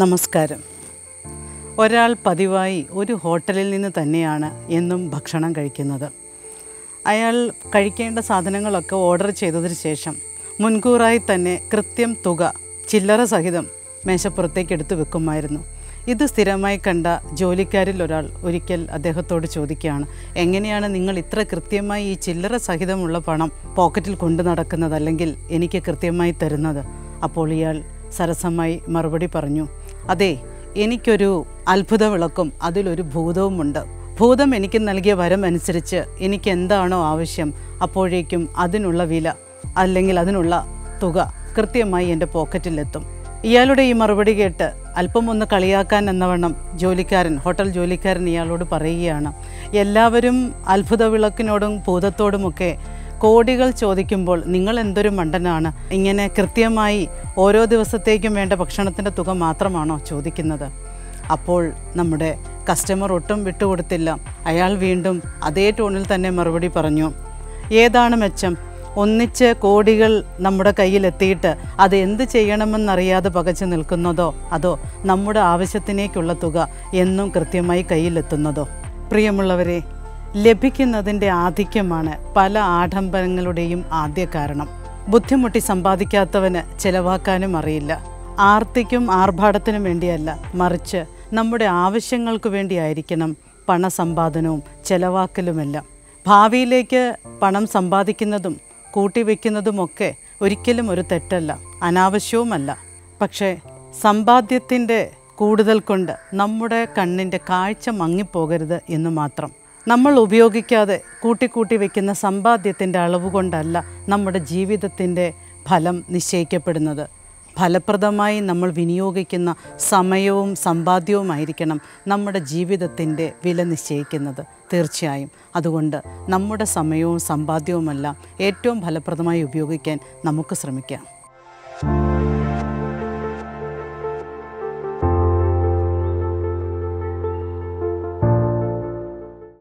നമസ്കാരം. ഒരാൾ പതിവായി ഒരു ഹോട്ടലിൽ നിന്ന് തന്നെയാണ് എന്നും ഭക്ഷണം കഴിക്കുന്നത്. അയാൾ കഴിക്കേണ്ട സാധനങ്ങളൊക്കെ ഓർഡർ ചെയ്തതിന് ശേഷം മുൻകൂറായി തന്നെ കൃത്യം തുക ചില്ലറ സഹിതം മേശപ്പുറത്തേക്ക് എടുത്തു വെക്കുമായിരുന്നു. ഇത് സ്ഥിരമായി കണ്ട ജോലിക്കാരിൽ ഒരാൾ ഒരിക്കൽ അദ്ദേഹത്തോട് ചോദിക്കുകയാണ്, എങ്ങനെയാണ് നിങ്ങൾ ഇത്ര കൃത്യമായി ഈ ചില്ലറ സഹിതമുള്ള പണം പോക്കറ്റിൽ കൊണ്ടു നടക്കുന്നത്, അല്ലെങ്കിൽ എനിക്ക് കൃത്യമായി തരുന്നത്? അപ്പോൾ ഇയാൾ സരസമായി മറുപടി പറഞ്ഞു, അതെ, എനിക്കൊരു അത്ഭുത വിളക്കും അതിലൊരു ഭൂതവുമുണ്ട്. ഭൂതം എനിക്ക് നൽകിയ വരം അനുസരിച്ച് എനിക്ക് എന്താണോ ആവശ്യം അപ്പോഴേക്കും അതിനുള്ള വില അല്ലെങ്കിൽ അതിനുള്ള തുക കൃത്യമായി എൻ്റെ പോക്കറ്റിലെത്തും. ഇയാളുടെ ഈ മറുപടി കേട്ട് അല്പം ഒന്ന് കളിയാക്കാൻ എന്നവണ്ണം ഹോട്ടൽ ജോലിക്കാരൻ ഇയാളോട് പറയുകയാണ്, എല്ലാവരും അത്ഭുത വിളക്കിനോടും ഭൂതത്തോടുമൊക്കെ കോടികൾ ചോദിക്കുമ്പോൾ നിങ്ങൾ എന്തൊരു മണ്ടനാണ്, ഇങ്ങനെ കൃത്യമായി ഓരോ ദിവസത്തേക്കും വേണ്ട ഭക്ഷണത്തിൻ്റെ തുക മാത്രമാണോ ചോദിക്കുന്നത്? അപ്പോൾ നമ്മുടെ കസ്റ്റമർ ഒട്ടും വിട്ടുകൊടുത്തില്ല. അയാൾ വീണ്ടും അതേ ടോണിൽ തന്നെ മറുപടി പറഞ്ഞു, ഏതാണ് മെച്ചം, ഒന്നിച്ച് കോടികൾ നമ്മുടെ കയ്യിലെത്തിയിട്ട് അത് എന്ത് ചെയ്യണമെന്നറിയാതെ പകച്ചു നിൽക്കുന്നതോ, അതോ നമ്മുടെ ആവശ്യത്തിനേക്കുള്ള തുക എന്നും കൃത്യമായി കയ്യിലെത്തുന്നതോ? പ്രിയമുള്ളവരെ, ലഭിക്കുന്നതിൻ്റെ ആധിക്യമാണ് പല ആഡംബരങ്ങളുടെയും ആദ്യ കാരണം. ബുദ്ധിമുട്ടി സമ്പാദിക്കാത്തവന് ചിലവാക്കാനും അറിയില്ല. ആർത്തിക്കും ആർഭാടത്തിനും വേണ്ടിയല്ല, മറിച്ച് നമ്മുടെ ആവശ്യങ്ങൾക്ക് വേണ്ടിയായിരിക്കണം പണസമ്പാദനവും ചിലവാക്കലുമെല്ലാം. ഭാവിയിലേക്ക് പണം സമ്പാദിക്കുന്നതും കൂട്ടിവെക്കുന്നതുമൊക്കെ ഒരിക്കലും ഒരു തെറ്റല്ല, അനാവശ്യവുമല്ല. പക്ഷേ സമ്പാദ്യത്തിൻ്റെ കൂടുതൽ കൊണ്ട് നമ്മുടെ കണ്ണിൻ്റെ കാഴ്ച മങ്ങിപ്പോകരുത് എന്ന് മാത്രം. നമ്മൾ ഉപയോഗിക്കാതെ കൂട്ടിക്കൂട്ടി വയ്ക്കുന്ന സമ്പാദ്യത്തിൻ്റെ അളവ് കൊണ്ടല്ല നമ്മുടെ ജീവിതത്തിൻ്റെ ഫലം നിശ്ചയിക്കപ്പെടുന്നത്. ഫലപ്രദമായി നമ്മൾ വിനിയോഗിക്കുന്ന സമയവും സമ്പാദ്യവുമായിരിക്കണം നമ്മുടെ ജീവിതത്തിൻ്റെ വില നിശ്ചയിക്കുന്നത്. തീർച്ചയായും അതുകൊണ്ട് നമ്മുടെ സമയവും സമ്പാദ്യവുമെല്ലാം ഏറ്റവും ഫലപ്രദമായി ഉപയോഗിക്കാൻ നമുക്ക് ശ്രമിക്കാം.